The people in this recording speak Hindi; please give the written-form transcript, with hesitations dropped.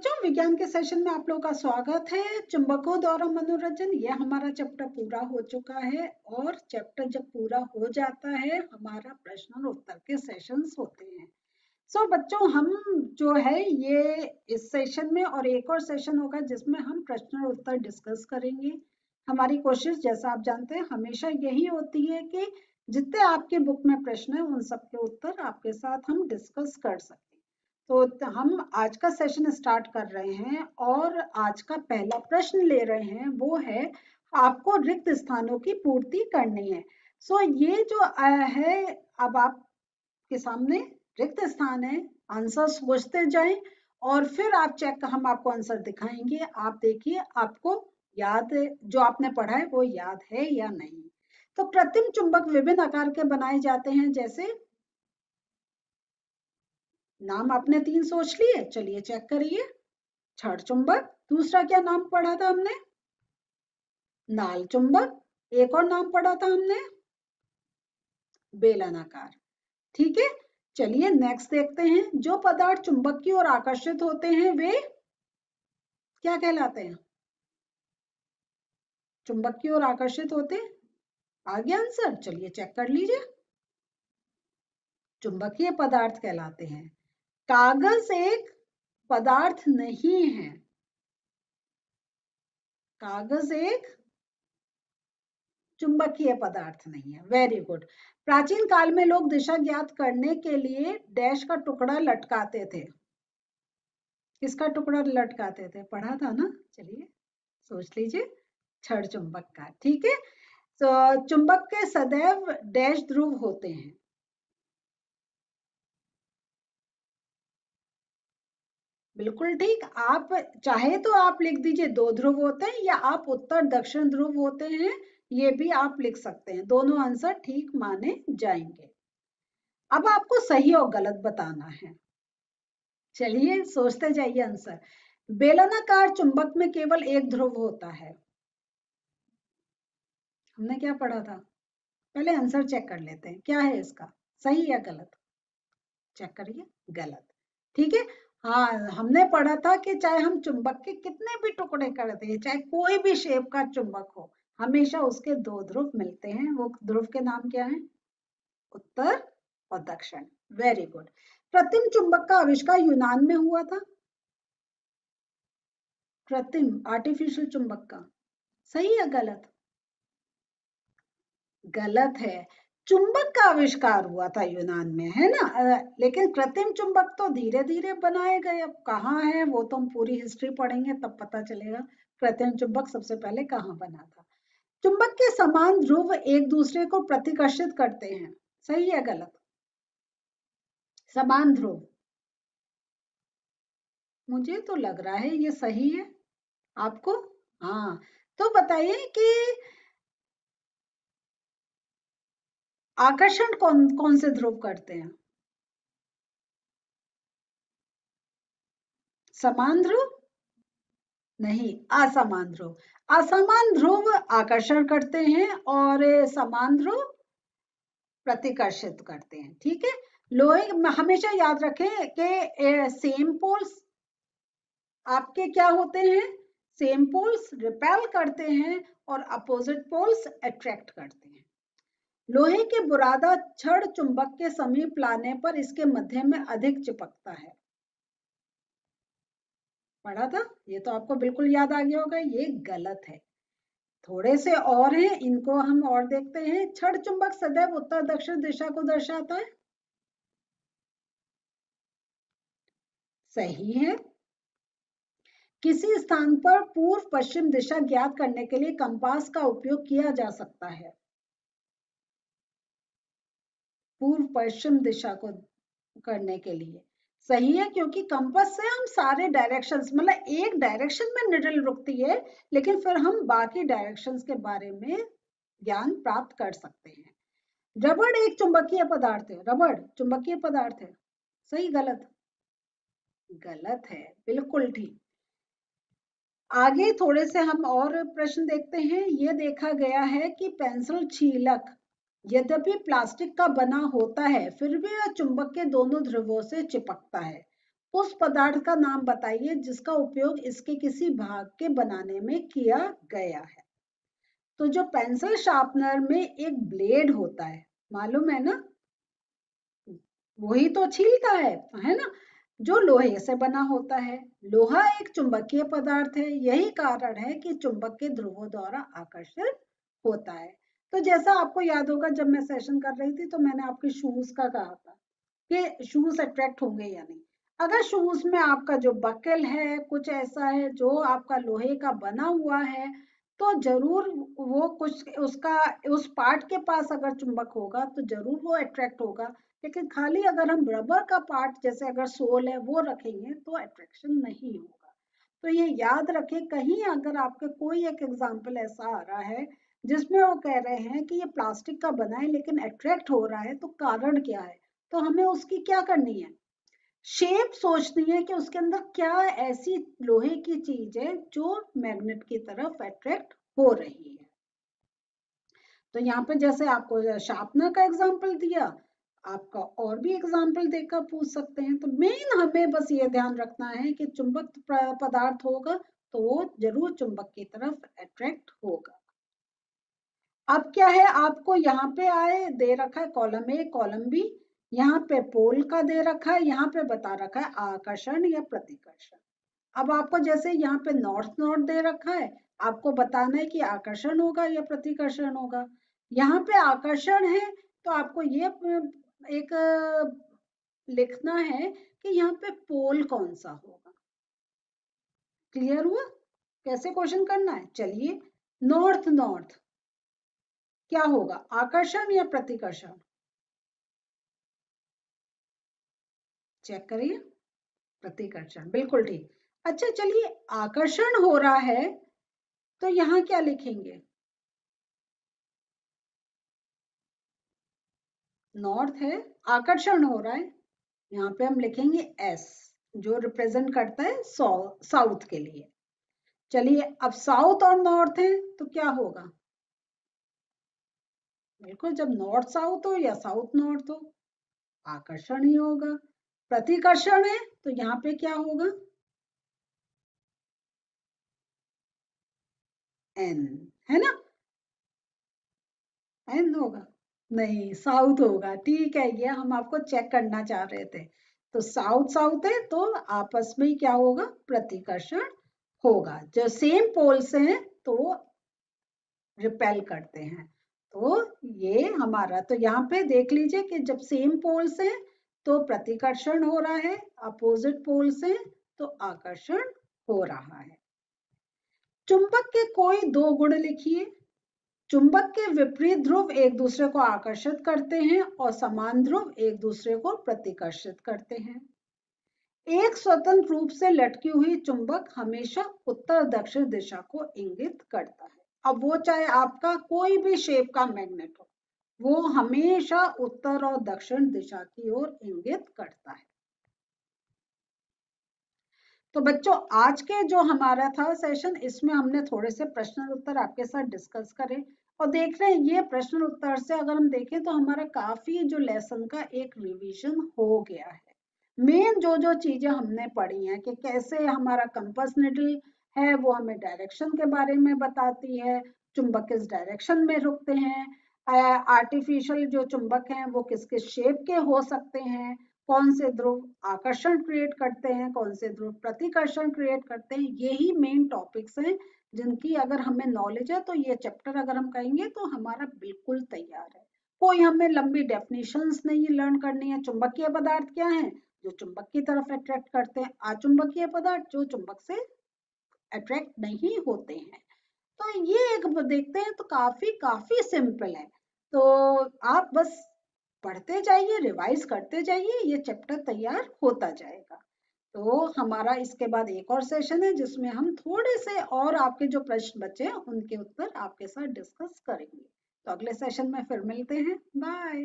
बच्चों विज्ञान के सेशन में आप लोगों का स्वागत है। चुंबकों द्वारा मनोरंजन यह हमारा चैप्टर पूरा हो चुका है और चैप्टर जब पूरा हो जाता है हमारा प्रश्न और उत्तर के सेशंस होते हैं। सो बच्चों हम जो है ये इस सेशन में और एक और सेशन होगा जिसमें हम प्रश्न और उत्तर डिस्कस करेंगे। हमारी कोशिश जैसा आप जानते हैं हमेशा यही होती है कि जितने आपके बुक में प्रश्न है उन सबके उत्तर आपके साथ हम डिस्कस कर सकें। तो हम आज का सेशन स्टार्ट कर रहे हैं और आज का पहला प्रश्न ले रहे हैं, वो है आपको रिक्त स्थानों की पूर्ति करनी है। सो ये जो है अब आपके सामने रिक्त स्थान है, आंसर सोचते जाएं और फिर आप चेक हम आपको आंसर दिखाएंगे। आप देखिए आपको याद जो आपने पढ़ा है वो याद है या नहीं। तो कृत्रिम चुंबक विभिन्न आकार के बनाए जाते हैं, जैसे नाम आपने 3 सोच लिए, चलिए चेक करिए। छड़ चुंबक, दूसरा क्या नाम पढ़ा था हमने? नाल चुंबक, एक और नाम पढ़ा था हमने बेलनाकार। ठीक है, चलिए नेक्स्ट देखते हैं। जो पदार्थ चुंबक की ओर आकर्षित होते हैं वे क्या कहलाते हैं? चुंबक की ओर आकर्षित होते हैं, आ गया आंसर, चलिए चेक कर लीजिए। चुंबकीय पदार्थ कहलाते हैं। कागज एक पदार्थ नहीं है, कागज एक चुंबकीय पदार्थ नहीं है। Very good. प्राचीन काल में लोग दिशा ज्ञात करने के लिए डैश का टुकड़ा लटकाते थे। किसका टुकड़ा लटकाते थे? पढ़ा था ना, चलिए सोच लीजिए, छड़ चुंबक का। ठीक है, तो चुंबक के सदैव डैश ध्रुव होते हैं। बिल्कुल ठीक, आप चाहे तो आप लिख दीजिए 2 ध्रुव होते हैं या आप उत्तर दक्षिण ध्रुव होते हैं, ये भी आप लिख सकते हैं। दोनों आंसर ठीक माने जाएंगे। अब आपको सही और गलत बताना है, चलिए सोचते जाइए आंसर। बेलनाकार चुंबक में केवल एक ध्रुव होता है। हमने क्या पढ़ा था? पहले आंसर चेक कर लेते हैं क्या है इसका, सही या गलत। चेक करिए, गलत। ठीक है, हाँ हमने पढ़ा था कि चाहे हम चुंबक के कितने भी टुकड़े करते हैं, चाहे कोई भी शेप का चुंबक हो, हमेशा उसके 2 ध्रुव मिलते हैं। वो ध्रुव के नाम क्या है? उत्तर और दक्षिण। Very good. कृत्रिम चुंबक का आविष्कार यूनान में हुआ था। कृत्रिम आर्टिफिशियल चुंबक का, सही या गलत? गलत है। चुंबक का आविष्कार हुआ था यूनान में, है ना, लेकिन कृत्रिम चुंबक तो धीरे धीरे बनाए गए। अब कहाँ है वो तो हम पूरी हिस्ट्री पढ़ेंगे तब पता चलेगा कृत्रिम चुंबक सबसे पहले कहाँ बना था। चुंबक के समान ध्रुव एक दूसरे को प्रतिकर्षित करते हैं, सही या गलत? समान ध्रुव, मुझे तो लग रहा है ये सही है, आपको? हाँ, तो बताइए कि आकर्षण कौन से ध्रुव करते हैं? समान ध्रुव नहीं, असमान ध्रुव। असमान ध्रुव आकर्षण करते हैं और समान ध्रुव प्रतिकर्षित करते हैं। ठीक है, लोहे में हमेशा याद रखें कि सेम पोल्स आपके क्या होते हैं? सेम पोल्स रिपेल करते हैं और अपोजिट पोल्स अट्रैक्ट करते हैं। लोहे के बुरादा छड़ चुंबक के समीप लाने पर इसके मध्य में अधिक चिपकता है। पढ़ा था, ये तो आपको बिल्कुल याद आ गया होगा। ये गलत है। थोड़े से और हैं, इनको हम और देखते हैं। छड़ चुंबक सदैव उत्तर दक्षिण दिशा को दर्शाता है, सही है। किसी स्थान पर पूर्व पश्चिम दिशा ज्ञात करने के लिए कंपास का उपयोग किया जा सकता है। पूर्व पश्चिम दिशा को करने के लिए सही है, क्योंकि कंपास से हम सारे डायरेक्शंस, मतलब एक डायरेक्शन में निडल रुकती है लेकिन फिर हम बाकी डायरेक्शंस के बारे में ज्ञान प्राप्त कर सकते हैं। रबड़ एक चुंबकीय पदार्थ है। रबड़ चुंबकीय पदार्थ है, सही गलत? गलत है, बिल्कुल ठीक। आगे थोड़े से हम और प्रश्न देखते हैं। ये देखा गया है कि पेंसिल छीलक यद्यपि प्लास्टिक का बना होता है फिर भी वह चुंबक के दोनों ध्रुवों से चिपकता है। उस पदार्थ का नाम बताइए जिसका उपयोग इसके किसी भाग के बनाने में किया गया है। तो जो पेंसिल शार्पनर में एक ब्लेड होता है, मालूम है ना, वही तो छीलता है ना, जो लोहे से बना होता है। लोहा एक चुंबकीय पदार्थ है, यही कारण है कि चुंबक के ध्रुवों द्वारा आकर्षित होता है। तो जैसा आपको याद होगा, जब मैं सेशन कर रही थी तो मैंने आपके शूज का कहा था कि शूज अट्रैक्ट होंगे या नहीं। अगर शूज में आपका जो बकल है, कुछ ऐसा है जो आपका लोहे का बना हुआ है, तो जरूर वो कुछ उसका उस पार्ट के पास अगर चुंबक होगा तो जरूर वो अट्रैक्ट होगा। लेकिन खाली अगर हम रबर का पार्ट, जैसे अगर सोल है, वो रखेंगे तो अट्रैक्शन नहीं होगा। तो ये याद रखें, कहीं अगर आपके कोई एक एग्जाम्पल ऐसा आ रहा है जिसमें वो कह रहे हैं कि ये प्लास्टिक का बना है लेकिन अट्रैक्ट हो रहा है, तो कारण क्या है, तो हमें उसकी क्या करनी है, शेप सोचनी है कि उसके अंदर क्या ऐसी लोहे की चीज है जो मैग्नेट की तरफ अट्रैक्ट हो रही है। तो यहाँ पे जैसे आपको शार्पनर का एग्जाम्पल दिया, आपका और भी एग्जाम्पल देकर पूछ सकते हैं। तो मेन हमें बस ये ध्यान रखना है कि चुंबक पदार्थ होगा तो वो जरूर चुंबक की तरफ अट्रैक्ट होगा। अब क्या है, आपको यहाँ पे आए दे रखा है कॉलम ए कॉलम बी, यहाँ पे पोल का दे रखा है, यहाँ पे बता रखा है आकर्षण या प्रतिकर्षण। अब आपको जैसे यहाँ पे नॉर्थ नॉर्थ दे रखा है, आपको बताना है कि आकर्षण होगा या प्रतिकर्षण होगा। यहाँ पे आकर्षण है तो आपको ये एक लिखना है कि यहाँ पे पोल कौन सा होगा। क्लियर हुआ कैसे क्वेश्चन करना है? चलिए, नॉर्थ नॉर्थ क्या होगा, आकर्षण या प्रतिकर्षण? चेक करिए, प्रतिकर्षण, बिल्कुल ठीक। अच्छा चलिए, आकर्षण हो रहा है तो यहाँ क्या लिखेंगे, नॉर्थ है, आकर्षण हो रहा है, यहाँ पे हम लिखेंगे एस, जो रिप्रेजेंट करता है साउथ के लिए। चलिए, अब साउथ और नॉर्थ है तो क्या होगा, बिल्कुल जब नॉर्थ साउथ हो या साउथ नॉर्थ हो आकर्षण ही होगा। प्रतिकर्षण है तो यहाँ पे क्या होगा, एन है ना, एन होगा, नहीं साउथ होगा। ठीक है, ये हम आपको चेक करना चाह रहे थे। तो साउथ साउथ है तो आपस में क्या होगा, प्रतिकर्षण होगा। जो सेम पोल्स हैं तो रिपेल करते हैं, तो ये हमारा, तो यहाँ पे देख लीजिए कि जब सेम पोल्स हैं तो प्रतिकर्षण हो रहा है, अपोजिट पोल से तो आकर्षण हो रहा है। चुंबक के कोई दो गुण लिखिए। चुंबक के विपरीत ध्रुव एक दूसरे को आकर्षित करते हैं और समान ध्रुव एक दूसरे को प्रतिकर्षित करते हैं। एक स्वतंत्र रूप से लटकी हुई चुंबक हमेशा उत्तर दक्षिण दिशा को इंगित करता है। अब वो चाहे आपका कोई भी शेप का मैग्नेट हो, वो हमेशा उत्तर और दक्षिण दिशा की ओर इंगित करता है। तो बच्चों, आज के जो हमारा था सेशन, इसमें हमने थोड़े से प्रश्न उत्तर आपके साथ डिस्कस करे और देख रहे हैं, ये प्रश्न उत्तर से अगर हम देखें तो हमारा काफी जो लेसन का एक रिवीजन हो गया है। मेन जो जो चीजें हमने पढ़ी हैं कि कैसे हमारा कंपास निडल है वो हमें डायरेक्शन के बारे में बताती है, चुंबक किस डायरेक्शन में रुकते हैं, आर्टिफिशियल जो चुंबक हैं वो किस किस शेप के हो सकते हैं, कौन से ध्रुव आकर्षण क्रिएट करते हैं, कौन से ध्रुव प्रतिकर्षण क्रिएट करते हैं, यही मेन टॉपिक्स हैं जिनकी अगर हमें नॉलेज है तो ये चैप्टर अगर हम कहेंगे तो हमारा बिल्कुल तैयार है। कोई हमें लंबी डेफिनेशंस नहीं लर्न करनी है। चुंबकीय पदार्थ क्या है, जो चुंबक की तरफ अट्रैक्ट करते हैं, अचुंबकीय पदार्थ जो चुंबक से अट्रैक्ट नहीं होते हैं। तो ये एक देखते हैं तो काफी सिंपल है। तो आप बस पढ़ते जाइए, रिवाइज करते जाइए, ये चैप्टर तैयार होता जाएगा। तो हमारा इसके बाद एक और सेशन है जिसमें हम थोड़े से और आपके जो प्रश्न बचे हैं उनके उत्तर आपके साथ डिस्कस करेंगे। तो अगले सेशन में फिर मिलते हैं, बाय।